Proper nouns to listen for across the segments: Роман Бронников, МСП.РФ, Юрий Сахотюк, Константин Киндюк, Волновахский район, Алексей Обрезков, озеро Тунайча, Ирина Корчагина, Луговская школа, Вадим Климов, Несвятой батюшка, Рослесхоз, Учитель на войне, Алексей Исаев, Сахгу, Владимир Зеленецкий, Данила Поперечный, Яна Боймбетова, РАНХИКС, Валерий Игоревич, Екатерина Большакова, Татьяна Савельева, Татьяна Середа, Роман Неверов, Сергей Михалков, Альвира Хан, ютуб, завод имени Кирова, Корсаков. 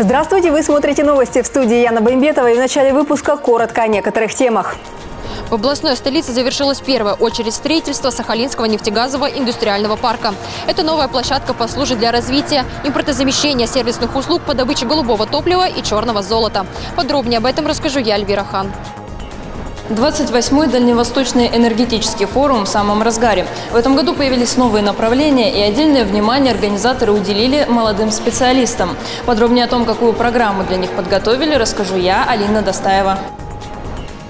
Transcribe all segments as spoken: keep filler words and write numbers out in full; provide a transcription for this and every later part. Здравствуйте, вы смотрите новости. В студии Яна Боймбетова, и в начале выпуска коротко о некоторых темах. В областной столице завершилась первая очередь строительства Сахалинского нефтегазового индустриального парка. Эта новая площадка послужит для развития импортозамещения сервисных услуг по добыче голубого топлива и черного золота. Подробнее об этом расскажу я, Альвира Хан. двадцать восьмой Дальневосточный энергетический форум в самом разгаре. В этом году появились новые направления, и отдельное внимание организаторы уделили молодым специалистам. Подробнее о том, какую программу для них подготовили, расскажу я, Алина Достаева.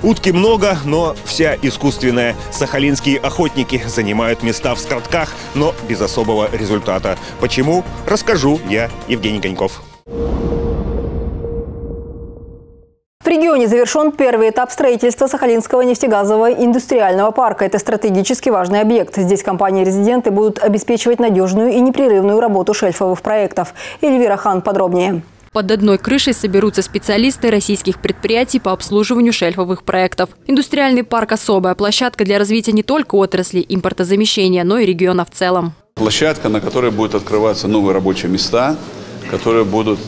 Утки много, но вся искусственная. Сахалинские охотники занимают места в складках, но без особого результата. Почему? Расскажу я, Евгений Коньков. В регионе завершен первый этап строительства Сахалинского нефтегазового индустриального парка. Это стратегически важный объект. Здесь компании-резиденты будут обеспечивать надежную и непрерывную работу шельфовых проектов. Эльвира Хан подробнее. Под одной крышей соберутся специалисты российских предприятий по обслуживанию шельфовых проектов. Индустриальный парк – особая площадка для развития не только отрасли импортозамещения, но и региона в целом. Площадка, на которой будут открываться новые рабочие места, которые будут,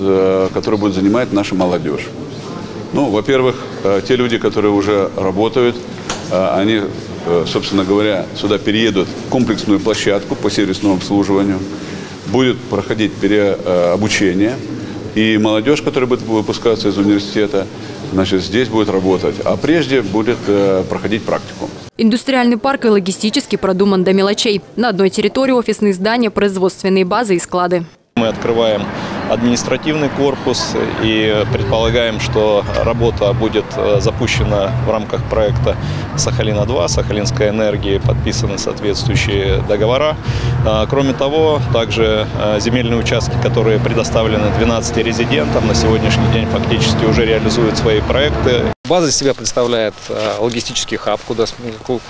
которые будут занимать наша молодежь. Ну, во-первых, те люди, которые уже работают, они, собственно говоря, сюда переедут в комплексную площадку по сервисному обслуживанию, будет проходить переобучение, и молодежь, которая будет выпускаться из университета, значит, здесь будет работать, а прежде будет проходить практику. Индустриальный парк и логистически продуман до мелочей. На одной территории офисные здания, производственные базы и склады. Мы открываем административный корпус и предполагаем, что работа будет запущена в рамках проекта «Сахалина-два», «Сахалинская энергия», подписаны соответствующие договора. Кроме того, также земельные участки, которые предоставлены двенадцати резидентам, на сегодняшний день фактически уже реализуют свои проекты. База из себя представляет логистический хаб, куда,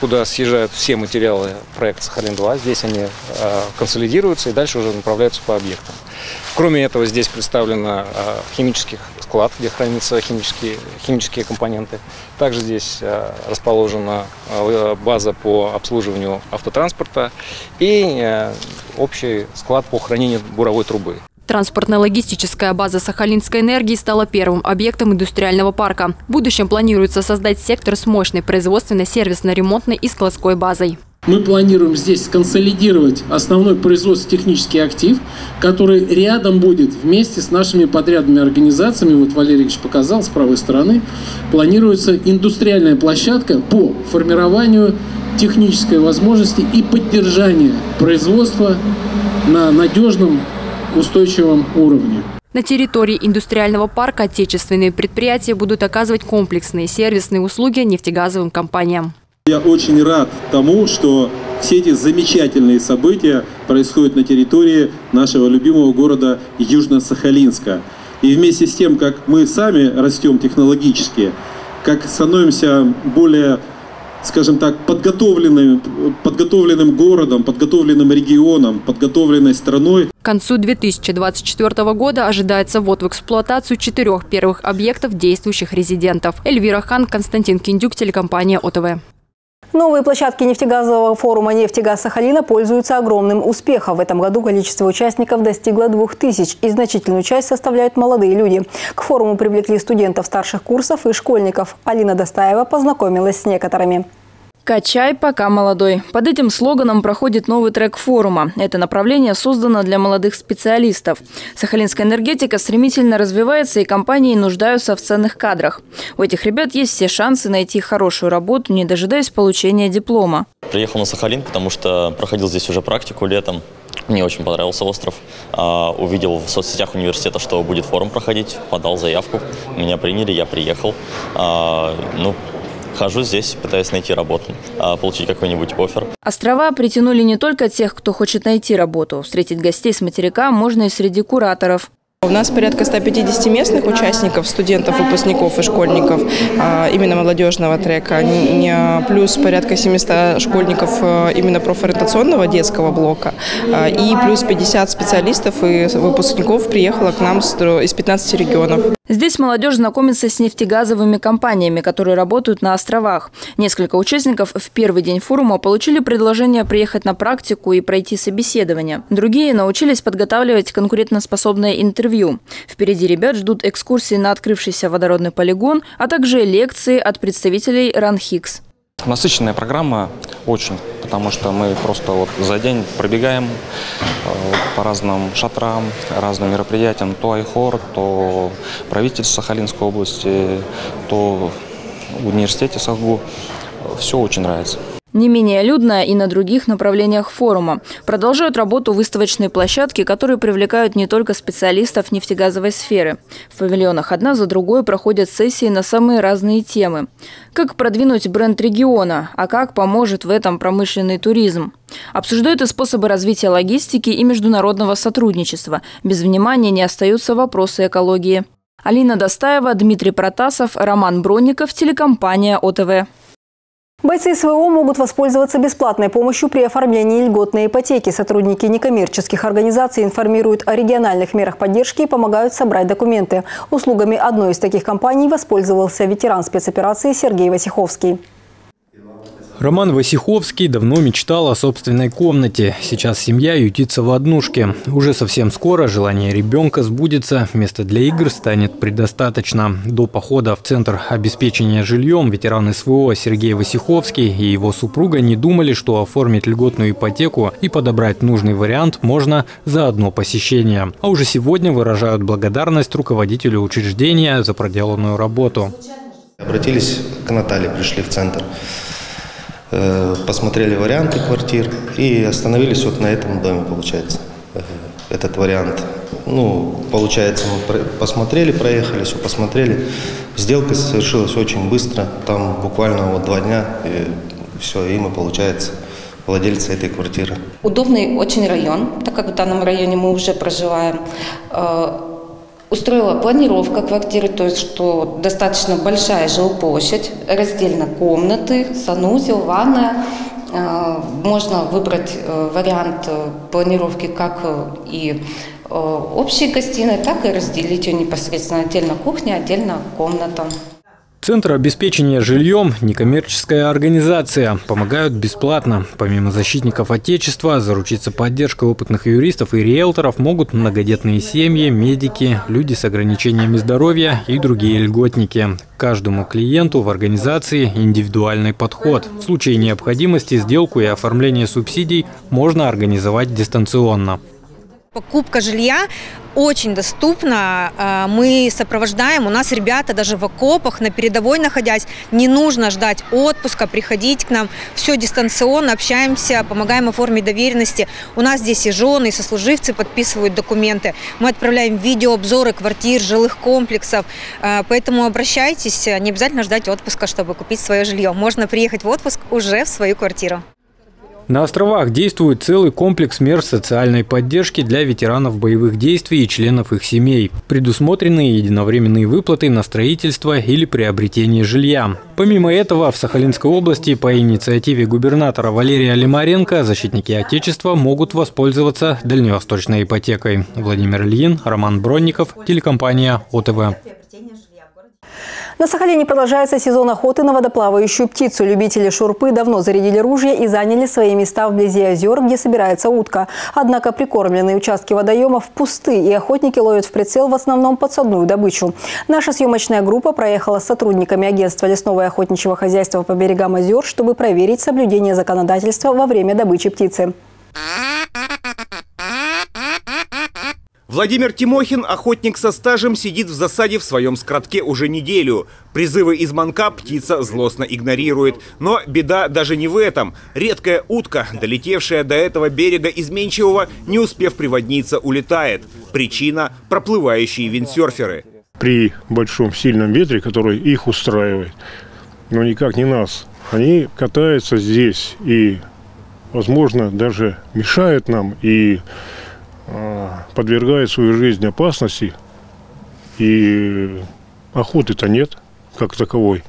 куда съезжают все материалы проекта «Сахалин-два». Здесь они консолидируются и дальше уже направляются по объектам. Кроме этого, здесь представлен химический склад, где хранятся химические, химические компоненты. Также здесь расположена база по обслуживанию автотранспорта и общий склад по хранению буровой трубы. Транспортно-логистическая база Сахалинской энергии стала первым объектом индустриального парка. В будущем планируется создать сектор с мощной производственной, сервисно-ремонтной и складской базой. Мы планируем здесь сконсолидировать основной производственно-технический актив, который рядом будет вместе с нашими подрядными организациями. Вот Валерий Игоревич показал с правой стороны. Планируется индустриальная площадка по формированию технической возможности и поддержанию производства на надежном уровне, устойчивом уровне. На территории индустриального парка отечественные предприятия будут оказывать комплексные сервисные услуги нефтегазовым компаниям. Я очень рад тому, что все эти замечательные события происходят на территории нашего любимого города Южно-Сахалинска. И вместе с тем, как мы сами растем технологически, как становимся более, скажем так, подготовленным, подготовленным городом, подготовленным регионом, подготовленной страной. К концу две тысячи двадцать четвёртого года ожидается ввод в эксплуатацию четырех первых объектов действующих резидентов. Эльвира Хан, Константин Киндюк, телекомпания ОТВ. Новые площадки нефтегазового форума «Нефть и газ Сахалина» пользуются огромным успехом. В этом году количество участников достигло двух тысяч, и значительную часть составляют молодые люди. К форуму привлекли студентов старших курсов и школьников. Алина Достаева познакомилась с некоторыми. «Качай, пока молодой». Под этим слоганом проходит новый трек форума. Это направление создано для молодых специалистов. Сахалинская энергетика стремительно развивается, и компании нуждаются в ценных кадрах. У этих ребят есть все шансы найти хорошую работу, не дожидаясь получения диплома. Приехал на Сахалин, потому что проходил здесь уже практику летом. Мне очень понравился остров. Увидел в соцсетях университета, что будет форум проходить. Подал заявку. Меня приняли, я приехал. Ну... Хожу здесь, пытаюсь найти работу, получить какой-нибудь оффер. Острова притянули не только тех, кто хочет найти работу. Встретить гостей с материка можно и среди кураторов. У нас порядка ста пятидесяти местных участников, студентов, выпускников и школьников именно молодежного трека, плюс порядка семисот школьников именно профориентационного детского блока, и плюс пятьдесят специалистов и выпускников приехало к нам из пятнадцати регионов. Здесь молодежь знакомится с нефтегазовыми компаниями, которые работают на островах. Несколько участников в первый день форума получили предложение приехать на практику и пройти собеседование. Другие научились подготавливать конкурентоспособное интервью. Впереди ребят ждут экскурсии на открывшийся водородный полигон, а также лекции от представителей РАНХИКС. Насыщенная программа очень, потому что мы просто вот за день пробегаем по разным шатрам, разным мероприятиям, то Айхор, то правительство Сахалинской области, то в университете Сахгу. Все очень нравится. Не менее людно и на других направлениях форума. Продолжают работу выставочные площадки, которые привлекают не только специалистов нефтегазовой сферы. В павильонах одна за другой проходят сессии на самые разные темы. Как продвинуть бренд региона, а как поможет в этом промышленный туризм. Обсуждают и способы развития логистики и международного сотрудничества. Без внимания не остаются вопросы экологии. Алина Достаева, Дмитрий Протасов, Роман Бронников, телекомпания ОТВ. Бойцы СВО могут воспользоваться бесплатной помощью при оформлении льготной ипотеки. Сотрудники некоммерческих организаций информируют о региональных мерах поддержки и помогают собрать документы. Услугами одной из таких компаний воспользовался ветеран спецоперации Сергей Васиховский. Роман Васиховский давно мечтал о собственной комнате. Сейчас семья ютится в однушке. Уже совсем скоро желание ребенка сбудется. Места для игр станет предостаточно. До похода в Центр обеспечения жильем ветеран СВО Сергей Васиховский и его супруга не думали, что оформить льготную ипотеку и подобрать нужный вариант можно за одно посещение. А уже сегодня выражают благодарность руководителю учреждения за проделанную работу. Обратились к Наталье, пришли в Центр. Посмотрели варианты квартир и остановились вот на этом доме, получается, этот вариант. Ну, получается, мы посмотрели, проехали, все посмотрели. Сделка совершилась очень быстро, там буквально вот два дня, и все, и мы, получается, владельцы этой квартиры. Удобный очень район, так как в данном районе мы уже проживаем. Устроила планировка квартиры, то есть что достаточно большая жилплощадь, раздельно комнаты, санузел, ванная. Можно выбрать вариант планировки как и общей гостиной, так и разделить ее непосредственно отдельно кухня, отдельно комната. Центр обеспечения жильем – некоммерческая организация. Помогают бесплатно. Помимо защитников Отечества, заручиться поддержкой опытных юристов и риэлторов могут многодетные семьи, медики, люди с ограничениями здоровья и другие льготники. Каждому клиенту в организации индивидуальный подход. В случае необходимости сделку и оформление субсидий можно организовать дистанционно. Покупка жилья очень доступна. Мы сопровождаем, у нас ребята даже в окопах, на передовой находясь. Не нужно ждать отпуска, приходить к нам. Все дистанционно, общаемся, помогаем оформить доверенности. У нас здесь и жены, и сослуживцы подписывают документы. Мы отправляем видеообзоры квартир, жилых комплексов. Поэтому обращайтесь, не обязательно ждать отпуска, чтобы купить свое жилье. Можно приехать в отпуск уже в свою квартиру. На островах действует целый комплекс мер социальной поддержки для ветеранов боевых действий и членов их семей. Предусмотрены единовременные выплаты на строительство или приобретение жилья. Помимо этого, в Сахалинской области по инициативе губернатора Валерия Лимаренко защитники Отечества могут воспользоваться дальневосточной ипотекой. Владимир Ильин, Роман Бронников, телекомпания ОТВ. На Сахалине продолжается сезон охоты на водоплавающую птицу. Любители шурпы давно зарядили ружья и заняли свои места вблизи озер, где собирается утка. Однако прикормленные участки водоемов пусты, и охотники ловят в прицел в основном подсадную добычу. Наша съемочная группа проехала с сотрудниками агентства лесного и охотничьего хозяйства по берегам озер, чтобы проверить соблюдение законодательства во время добычи птицы. Владимир Тимохин, охотник со стажем, сидит в засаде в своем скрадке уже неделю. Призывы из манка птица злостно игнорирует. Но беда даже не в этом. Редкая утка, долетевшая до этого берега изменчивого, не успев приводниться, улетает. Причина – проплывающие виндсерферы. При большом сильном ветре, который их устраивает, но никак не нас, они катаются здесь и, возможно, даже мешают нам и подвергает свою жизнь опасности, и охоты-то нет как таковой.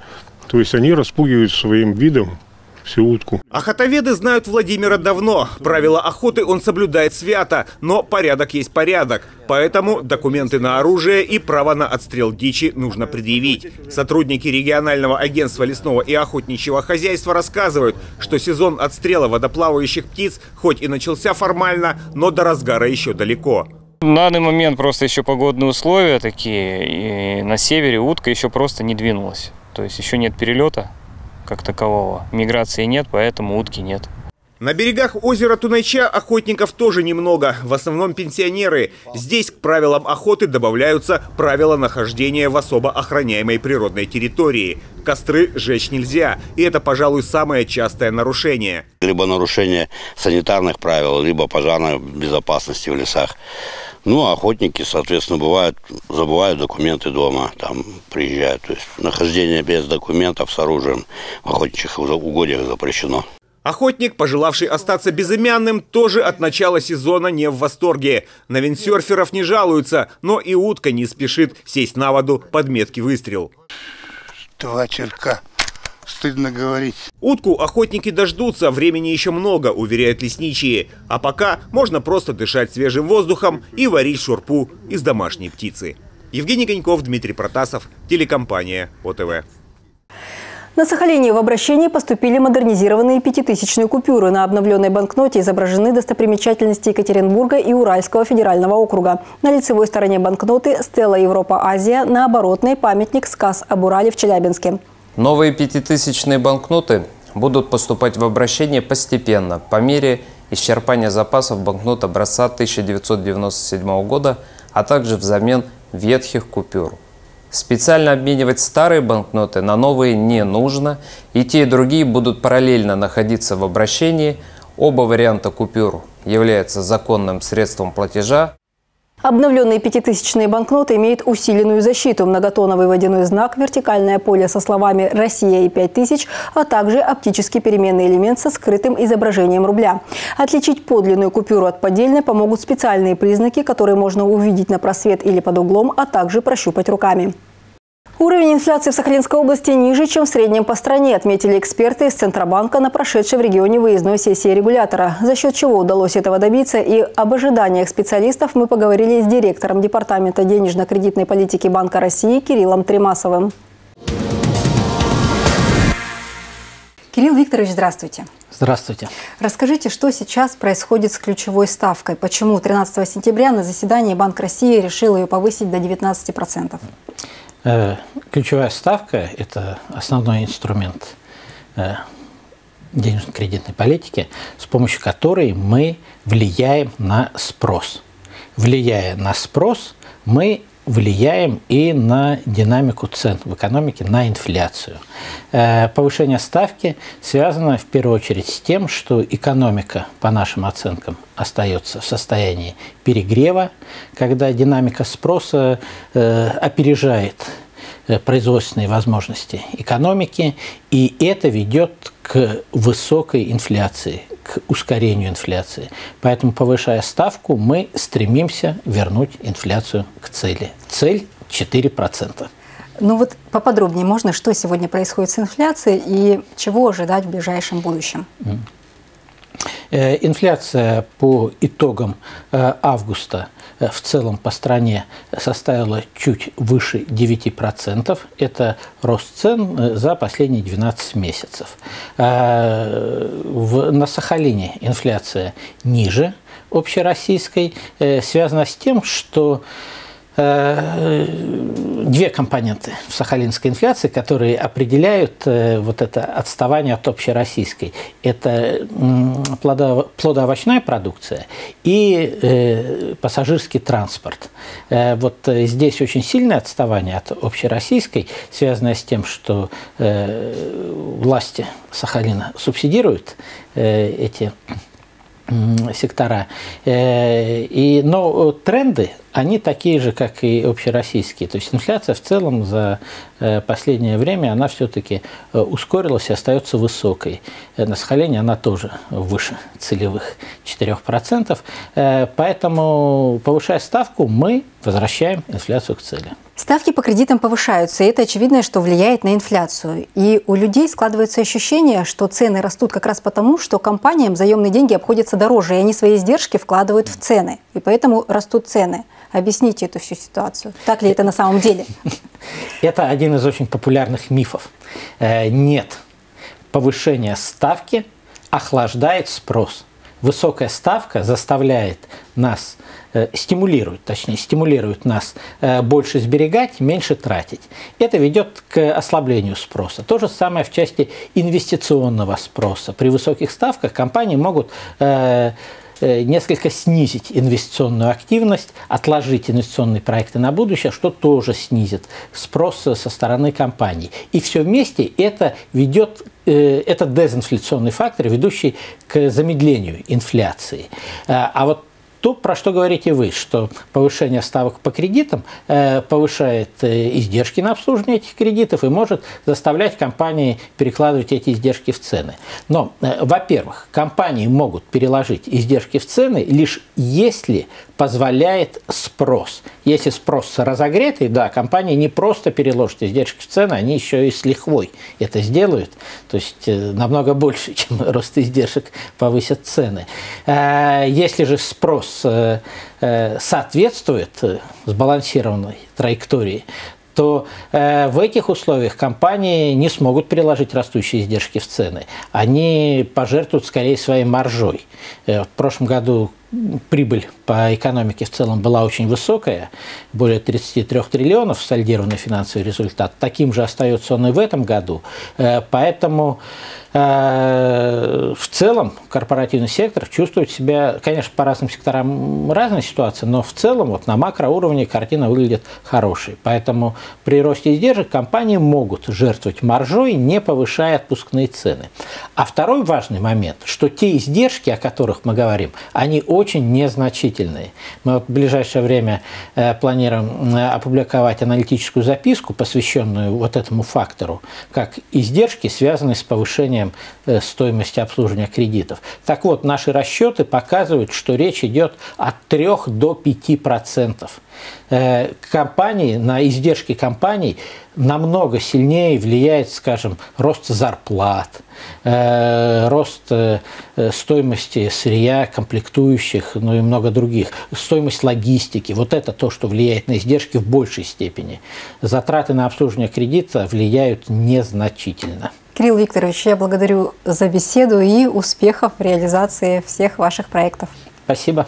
То есть они распугивают своим видом всю утку. Охотоведы знают Владимира давно. Правила охоты он соблюдает свято, но порядок есть порядок. Поэтому документы на оружие и право на отстрел дичи нужно предъявить. Сотрудники регионального агентства лесного и охотничьего хозяйства рассказывают, что сезон отстрела водоплавающих птиц хоть и начался формально, но до разгара еще далеко. На данный момент просто еще погодные условия такие, и на севере утка еще просто не двинулась. То есть еще нет перелета как такового, миграции нет, поэтому утки нет. На берегах озера Тунайча охотников тоже немного, в основном пенсионеры. Здесь к правилам охоты добавляются правила нахождения в особо охраняемой природной территории. Костры жечь нельзя, и это, пожалуй, самое частое нарушение. Либо нарушение санитарных правил, либо пожарной безопасности в лесах. Ну, охотники, соответственно, бывают, забывают документы дома, там приезжают. То есть нахождение без документов с оружием в охотничьих угодьях запрещено. Охотник, пожелавший остаться безымянным, тоже от начала сезона не в восторге. На виндсерферов не жалуются, но и утка не спешит сесть на воду под меткий выстрел. Два черка. Стыдно говорить. Утку охотники дождутся, времени еще много, уверяют лесничие. А пока можно просто дышать свежим воздухом и варить шурпу из домашней птицы. Евгений Коньков, Дмитрий Протасов, телекомпания ОТВ. На Сахалине в обращение поступили модернизированные пятитысячные купюры. На обновленной банкноте изображены достопримечательности Екатеринбурга и Уральского федерального округа. На лицевой стороне банкноты «Стелла Европа-Азия», на оборотной памятник «Сказ об Урале» в Челябинске. Новые пятитысячные банкноты будут поступать в обращение постепенно, по мере исчерпания запасов банкнот образца тысяча девятьсот девяносто седьмого года, а также взамен ветхих купюр. Специально обменивать старые банкноты на новые не нужно, и те, и другие будут параллельно находиться в обращении. Оба варианта купюр являются законным средством платежа. Обновленные пятитысячные банкноты имеют усиленную защиту, многотоновый водяной знак, вертикальное поле со словами «Россия» и «пять тысяч», а также оптически переменный элемент со скрытым изображением рубля. Отличить подлинную купюру от поддельной помогут специальные признаки, которые можно увидеть на просвет или под углом, а также прощупать руками. Уровень инфляции в Сахалинской области ниже, чем в среднем по стране, отметили эксперты из Центробанка на прошедшей в регионе выездной сессии регулятора. За счет чего удалось этого добиться и об ожиданиях специалистов мы поговорили с директором Департамента денежно-кредитной политики Банка России Кириллом Тремасовым. Кирилл Викторович, здравствуйте. Здравствуйте. Расскажите, что сейчас происходит с ключевой ставкой? Почему тринадцатого сентября на заседании Банк России решил ее повысить до девятнадцати процентов? Ключевая ставка – это основной инструмент денежно-кредитной политики, с помощью которой мы влияем на спрос. Влияя на спрос, мы влияем и на динамику цен в экономике, на инфляцию. Повышение ставки связано в первую очередь с тем, что экономика, по нашим оценкам, остается в состоянии перегрева, когда динамика спроса опережает производственные возможности экономики, и это ведет к высокой инфляции, к ускорению инфляции. Поэтому, повышая ставку, мы стремимся вернуть инфляцию к цели. Цель четыре процента. Ну вот поподробнее можно, что сегодня происходит с инфляцией и чего ожидать в ближайшем будущем? Инфляция по итогам августа в целом по стране составила чуть выше девяти процентов. Это рост цен за последние двенадцать месяцев. На Сахалине инфляция ниже общероссийской. Связано с тем, что две компоненты в сахалинской инфляции, которые определяют вот это отставание от общероссийской. Это плодоовощная продукция и пассажирский транспорт. Вот здесь очень сильное отставание от общероссийской, связанное с тем, что власти Сахалина субсидируют эти сектора. И, но тренды они такие же, как и общероссийские. То есть инфляция в целом за последнее время, она все-таки ускорилась и остается высокой. На Сахалине она тоже выше целевых четырёх процентов. Поэтому, повышая ставку, мы возвращаем инфляцию к цели. Ставки по кредитам повышаются, и это очевидно, что влияет на инфляцию. И у людей складывается ощущение, что цены растут как раз потому, что компаниям заемные деньги обходятся дороже, и они свои издержки вкладывают в цены. И поэтому растут цены. Объясните эту всю ситуацию. Так ли это на самом деле? Это один из очень популярных мифов. Нет. Повышение ставки охлаждает спрос. Высокая ставка заставляет нас... стимулирует, точнее, стимулирует нас больше сберегать, меньше тратить. Это ведет к ослаблению спроса. То же самое в части инвестиционного спроса. При высоких ставках компании могут э, несколько снизить инвестиционную активность, отложить инвестиционные проекты на будущее, что тоже снизит спрос со стороны компаний. И все вместе это ведет э, это дезинфляционный фактор, ведущий к замедлению инфляции. А вот то, про что говорите вы, что повышение ставок по кредитам э, повышает э, издержки на обслуживание этих кредитов и может заставлять компании перекладывать эти издержки в цены. Но, э, во-первых, компании могут переложить издержки в цены лишь если позволяет спрос. Если спрос разогретый, да, компании не просто переложат издержки в цены, они еще и с лихвой это сделают. То есть намного больше, чем рост издержек, повысят цены. Если же спрос соответствует сбалансированной траектории, то э, в этих условиях компании не смогут переложить растущие издержки в цены. Они пожертвуют скорее своей маржой. Э, в прошлом году прибыль по экономике в целом была очень высокая, более тридцати трёх триллионов сольдированный финансовый результат. Таким же остается он и в этом году. Э, поэтому э, в целом корпоративный сектор чувствует себя, конечно, по разным секторам разная ситуация, но в целом вот на макроуровне картина выглядит хорошей. Поэтому при росте издержек компании могут жертвовать маржой, не повышая отпускные цены. А второй важный момент, что те издержки, о которых мы говорим, они очень незначительные. Мы в ближайшее время планируем опубликовать аналитическую записку, посвященную вот этому фактору, как издержки, связанные с повышением стоимости обслуживания кредитов. Так вот, наши расчеты показывают, что речь идет от трёх до пяти процентов. Компании, на издержки компаний намного сильнее влияет, скажем, рост зарплат, э, рост э, стоимости сырья, комплектующих, ну и много других, стоимость логистики. Вот это то, что влияет на издержки в большей степени. Затраты на обслуживание кредита влияют незначительно. Кирилл Викторович, я благодарю за беседу и успехов в реализации всех ваших проектов. Спасибо.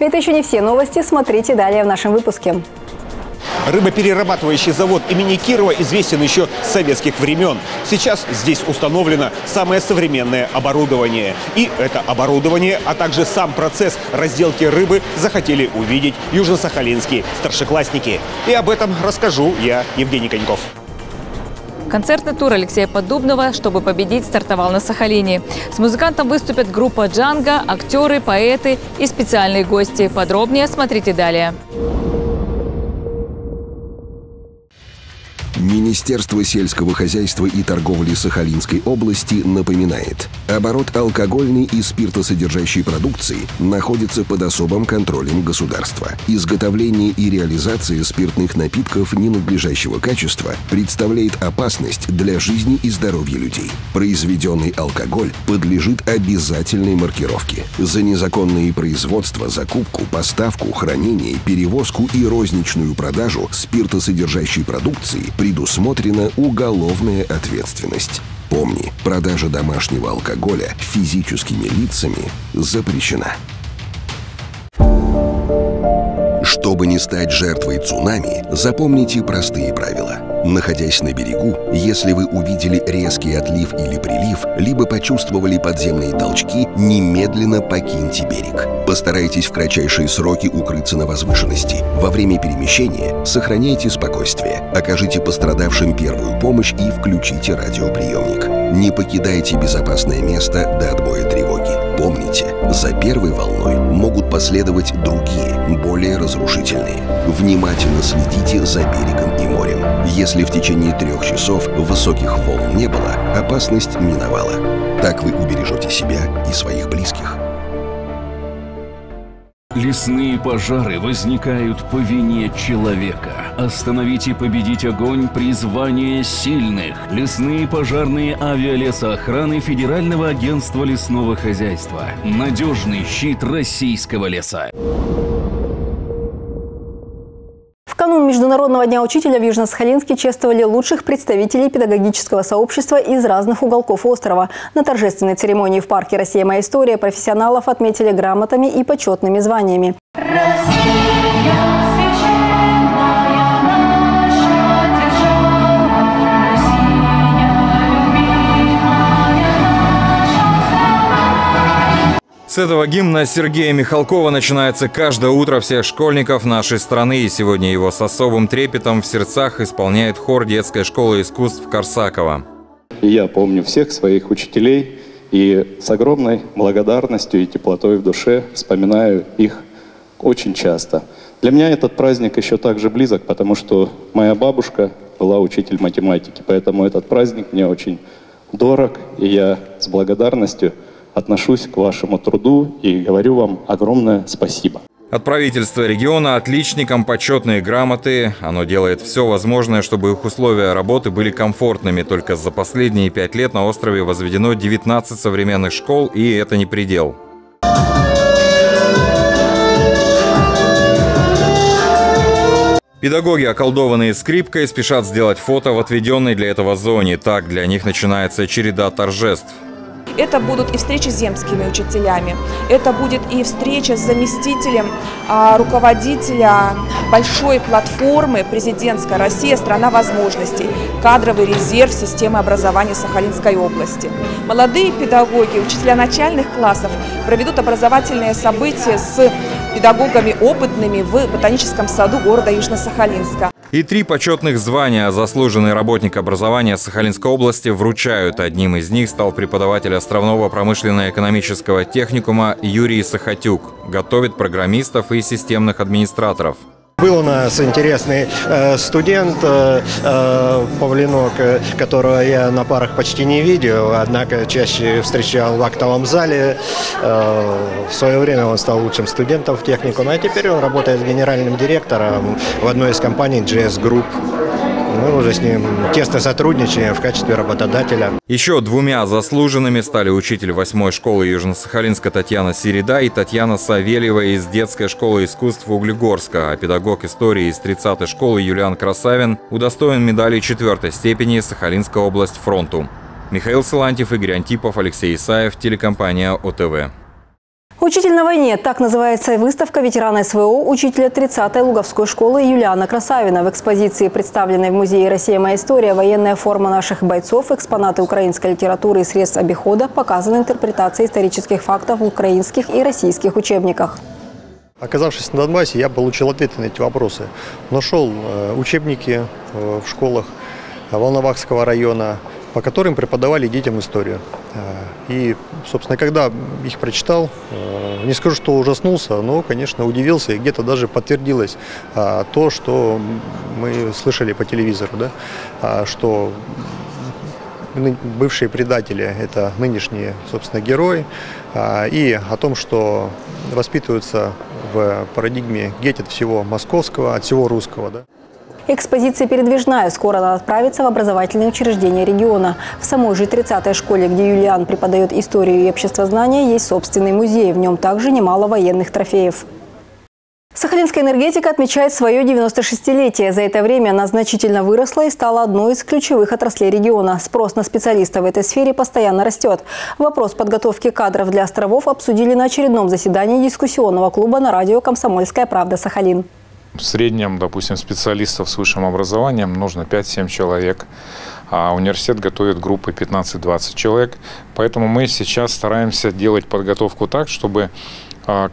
Это еще не все новости. Смотрите далее в нашем выпуске. Рыбоперерабатывающий завод имени Кирова известен еще с советских времен. Сейчас здесь установлено самое современное оборудование. И это оборудование, а также сам процесс разделки рыбы захотели увидеть южно-сахалинские старшеклассники. И об этом расскажу я, Евгений Коньков. Концертный тур Алексея Поддубного «Чтобы победить» стартовал на Сахалине. С музыкантом выступят группа «Джанго», актеры, поэты и специальные гости. Подробнее смотрите далее. Министерство сельского хозяйства и торговли Сахалинской области напоминает, оборот алкогольной и спиртосодержащей продукции находится под особым контролем государства. Изготовление и реализация спиртных напитков ненадлежащего качества представляет опасность для жизни и здоровья людей. Произведенный алкоголь подлежит обязательной маркировке. За незаконные производства, закупку, поставку, хранение, перевозку и розничную продажу спиртосодержащей продукции предусмотрена уголовная ответственность. Помни, продажа домашнего алкоголя физическими лицами запрещена. Чтобы не стать жертвой цунами, запомните простые правила. Находясь на берегу, если вы увидели резкий отлив или прилив, либо почувствовали подземные толчки, немедленно покиньте берег. Постарайтесь в кратчайшие сроки укрыться на возвышенности. Во время перемещения сохраняйте спокойствие, окажите пострадавшим первую помощь и включите радиоприемник. Не покидайте безопасное место до отбоя тревоги. Помните, за первой волной могут последовать другие, более разрушительные. Внимательно следите за берегом и морем. Если в течение трех часов высоких волн не было, опасность миновала. Так вы убережете себя и своих близких. Лесные пожары возникают по вине человека. Остановить и победить огонь — призвание сильных. Лесные пожарные авиалесоохраны Федерального агентства лесного хозяйства. Надежный щит российского леса. В канун Международного дня учителя в Южно-Сахалинске чествовали лучших представителей педагогического сообщества из разных уголков острова. На торжественной церемонии в парке «Россия. Моя история» профессионалов отметили грамотами и почетными званиями. С этого гимна Сергея Михалкова начинается каждое утро всех школьников нашей страны. И сегодня его с особым трепетом в сердцах исполняет хор детской школы искусств Корсакова. Я помню всех своих учителей и с огромной благодарностью и теплотой в душе вспоминаю их очень часто. Для меня этот праздник еще также близок, потому что моя бабушка была учитель математики. Поэтому этот праздник мне очень дорог, и я с благодарностью отношусь к вашему труду и говорю вам огромное спасибо. От правительства региона отличникам почетные грамоты. Оно делает все возможное, чтобы их условия работы были комфортными. Только за последние пять лет на острове возведено девятнадцать современных школ, и это не предел. Педагоги, околдованные скрипкой, спешат сделать фото в отведенной для этого зоне. Так для них начинается череда торжеств. Это будут и встречи с земскими учителями, это будет и встреча с заместителем а, руководителя большой платформы президентской России «Страна возможностей», кадровый резерв системы образования Сахалинской области. Молодые педагоги, учителя начальных классов проведут образовательные события с педагогами опытными в ботаническом саду города Южно-Сахалинска. И три почетных звания заслуженный работник образования Сахалинской области вручают. Одним из них стал преподаватель Островного промышленно-экономического техникума Юрий Сахотюк. Готовит программистов и системных администраторов. Был у нас интересный студент Павлинок, которого я на парах почти не видел, однако чаще встречал в актовом зале. В свое время он стал лучшим студентом в техникуме, а теперь он работает генеральным директором в одной из компаний джи эс Group. Мы уже с ним тесно сотрудничаем в качестве работодателя. Еще двумя заслуженными стали учитель восьмой школы Южно-Сахалинска Татьяна Середа и Татьяна Савельева из детской школы искусств Углегорска. А педагог истории из тридцатой школы Юлиан Красавин удостоен медали четвертой степени «Сахалинская область фронту». Михаил Силантьев, Игорь Антипов, Алексей Исаев, телекомпания ОТВ. «Учитель на войне» – так называется выставка ветерана эс вэ о, учителя тридцатой Луговской школы Юлиана Красавина. В экспозиции, представленной в музее «Россия. Моя история», военная форма наших бойцов, экспонаты украинской литературы и средств обихода, показаны интерпретации исторических фактов в украинских и российских учебниках. Оказавшись на Донбассе, я получил ответы на эти вопросы. Нашел учебники в школах Волновахского района, по которым преподавали детям историю. И, собственно, когда их прочитал, не скажу, что ужаснулся, но, конечно, удивился, и где-то даже подтвердилось то, что мы слышали по телевизору, да? Что бывшие предатели – это нынешние, собственно, герои, и о том, что воспитываются в парадигме «геть от всего московского, от всего русского». Да? Экспозиция передвижная, скоро она отправится в образовательные учреждения региона. В самой же тридцатой школе, где Юлиан преподает историю и обществознание, есть собственный музей. В нем также немало военных трофеев. Сахалинская энергетика отмечает свое девяносто шестилетие. За это время она значительно выросла и стала одной из ключевых отраслей региона. Спрос на специалистов в этой сфере постоянно растет. Вопрос подготовки кадров для островов обсудили на очередном заседании дискуссионного клуба на радио «Комсомольская правда Сахалин». В среднем, допустим, специалистов с высшим образованием нужно пять-семь человек, а университет готовит группы пятнадцать-двадцать человек. Поэтому мы сейчас стараемся делать подготовку так, чтобы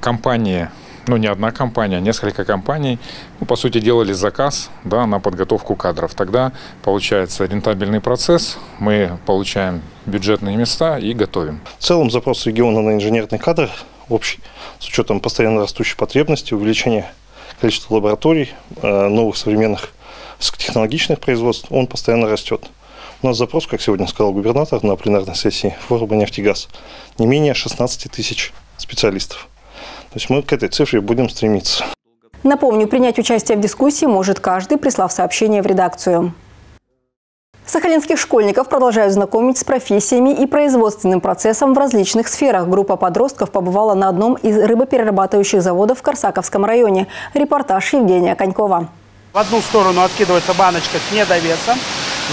компании ну, не одна компания, а несколько компаний, ну, по сути, делали заказ, да, на подготовку кадров. Тогда получается рентабельный процесс, мы получаем бюджетные места и готовим. В целом запрос региона на инженерный кадр общий, с учетом постоянно растущей потребности, увеличения количества лабораторий, новых современных высокотехнологичных производств, он постоянно растет. У нас запрос, как сегодня сказал губернатор на пленарной сессии форума «Нефть и газ», не менее шестнадцати тысяч специалистов. То есть мы к этой цифре будем стремиться. Напомню, принять участие в дискуссии может каждый, прислав сообщение в редакцию. Сахалинских школьников продолжают знакомить с профессиями и производственным процессом в различных сферах. Группа подростков побывала на одном из рыбоперерабатывающих заводов в Корсаковском районе. Репортаж Евгения Конькова. В одну сторону откидывается баночка с недовесом,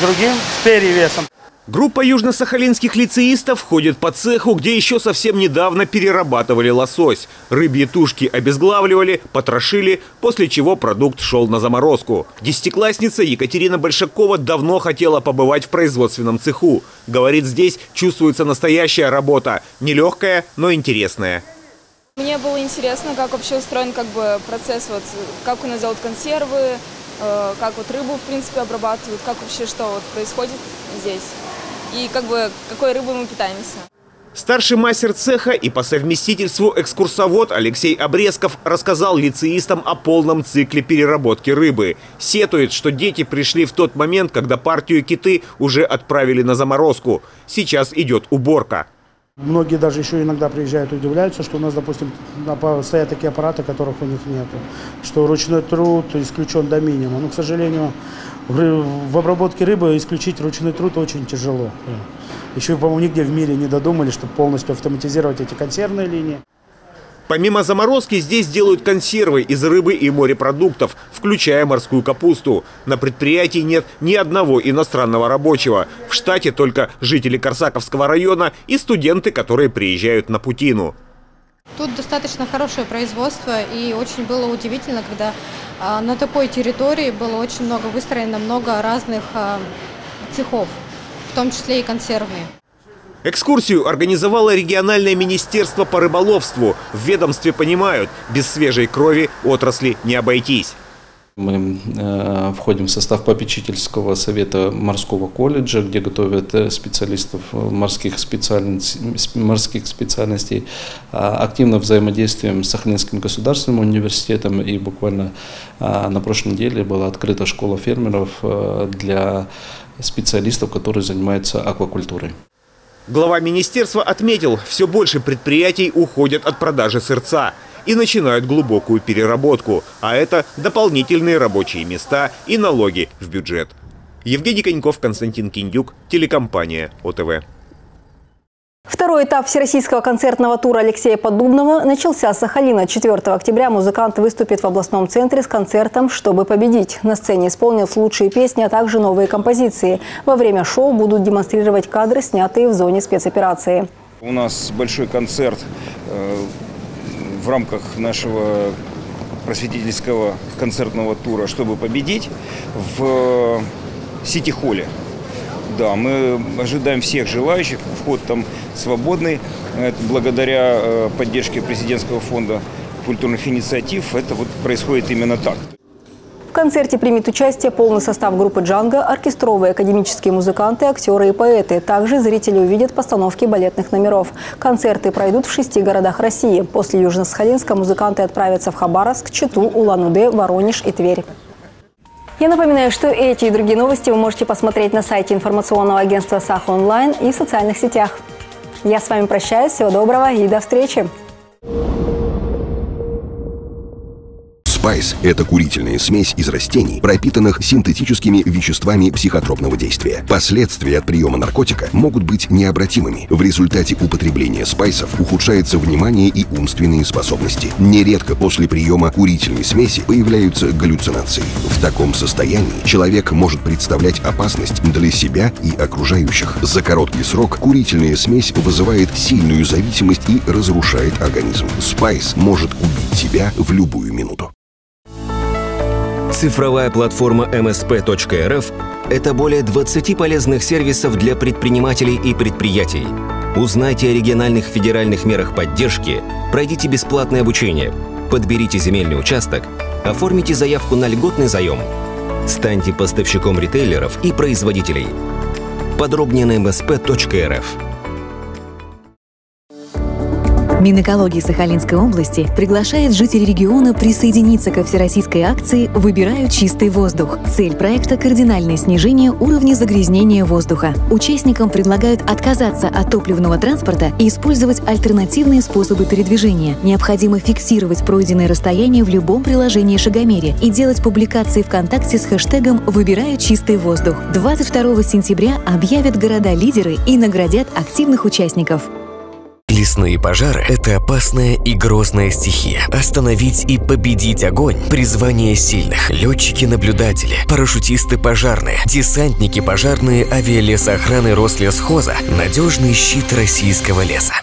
другим с перевесом. Группа южно-сахалинских лицеистов ходит по цеху, где еще совсем недавно перерабатывали лосось. Рыбьи тушки обезглавливали, потрошили, после чего продукт шел на заморозку. Десятиклассница Екатерина Большакова давно хотела побывать в производственном цеху. Говорит, здесь чувствуется настоящая работа. Нелегкая, но интересная. Мне было интересно, как вообще устроен как бы процесс, вот, как у нас делают консервы, э, как вот рыбу, в принципе, обрабатывают, как вообще что вот происходит здесь. И как бы какой рыбой мы питаемся. Старший мастер цеха и по совместительству экскурсовод Алексей Обрезков рассказал лицеистам о полном цикле переработки рыбы. Сетует, что дети пришли в тот момент, когда партию киты уже отправили на заморозку. Сейчас идет уборка. Многие даже еще иногда приезжают и удивляются, что у нас, допустим, стоят такие аппараты, которых у них нет. Что ручной труд исключен до минимума. Но, к сожалению, в обработке рыбы исключить ручной труд очень тяжело. Еще, по-моему, нигде в мире не додумали, чтобы полностью автоматизировать эти консервные линии. Помимо заморозки, здесь делают консервы из рыбы и морепродуктов, включая морскую капусту. На предприятии нет ни одного иностранного рабочего. В штате только жители Корсаковского района и студенты, которые приезжают на путину. Тут достаточно хорошее производство, и очень было удивительно, когда на такой территории было очень много выстроено, много разных цехов, в том числе и консервные. Экскурсию организовало региональное министерство по рыболовству. В ведомстве понимают, без свежей крови отрасли не обойтись. Мы входим в состав попечительского совета морского колледжа, где готовят специалистов морских специальностей, морских специальностей. Активно взаимодействуем с Сахалинским государственным университетом. И буквально на прошлой неделе была открыта школа фермеров для специалистов, которые занимаются аквакультурой. Глава министерства отметил, все больше предприятий уходят от продажи сырца и начинают глубокую переработку. А это дополнительные рабочие места и налоги в бюджет. Евгений Коньков, Константин Киндюк, телекомпания ОТВ. Второй этап всероссийского концертного тура Алексея Поддубного начался с Сахалина. четвёртого октября музыкант выступит в областном центре с концертом «Чтобы победить». На сцене исполнят лучшие песни, а также новые композиции. Во время шоу будут демонстрировать кадры, снятые в зоне спецоперации. У нас большой концерт в рамках нашего просветительского концертного тура «Чтобы победить» в Сити-холле. Да, мы ожидаем всех желающих. Вход там свободный. Это благодаря поддержке президентского фонда культурных инициатив это вот происходит именно так. В концерте примет участие полный состав группы «Джанго», оркестровые академические музыканты, актеры и поэты. Также зрители увидят постановки балетных номеров. Концерты пройдут в шести городах России. После Южно-Сахалинска музыканты отправятся в Хабаровск, Читу, Улан-Удэ, Воронеж и Тверь. Я напоминаю, что эти и другие новости вы можете посмотреть на сайте информационного агентства «Саха онлайн» и в социальных сетях. Я с вами прощаюсь. Всего доброго и до встречи. Спайс – это курительная смесь из растений, пропитанных синтетическими веществами психотропного действия. Последствия от приема наркотика могут быть необратимыми. В результате употребления спайсов ухудшается внимание и умственные способности. Нередко после приема курительной смеси появляются галлюцинации. В таком состоянии человек может представлять опасность для себя и окружающих. За короткий срок курительная смесь вызывает сильную зависимость и разрушает организм. Спайс может убить тебя в любую минуту. Цифровая платформа эм эс пэ точка эр эф – это более двадцати полезных сервисов для предпринимателей и предприятий. Узнайте о региональных федеральных мерах поддержки, пройдите бесплатное обучение, Подберите земельный участок, оформите заявку на льготный заем, станьте поставщиком ритейлеров и производителей. Подробнее на эм эс пэ точка эр эф. Минэкология Сахалинской области приглашает жителей региона присоединиться ко всероссийской акции «Выбираю чистый воздух». Цель проекта – кардинальное снижение уровня загрязнения воздуха. Участникам предлагают отказаться от топливного транспорта и использовать альтернативные способы передвижения. Необходимо фиксировать пройденные расстояния в любом приложении шагомере и делать публикации ВКонтакте с хэштегом «Выбираю чистый воздух». двадцать второго сентября объявят города-лидеры и наградят активных участников. Лесные пожары – это опасная и грозная стихия. Остановить и победить огонь – призвание сильных. Летчики-наблюдатели, парашютисты-пожарные, десантники-пожарные авиалесоохраны Рослесхоза – надежный щит российского леса.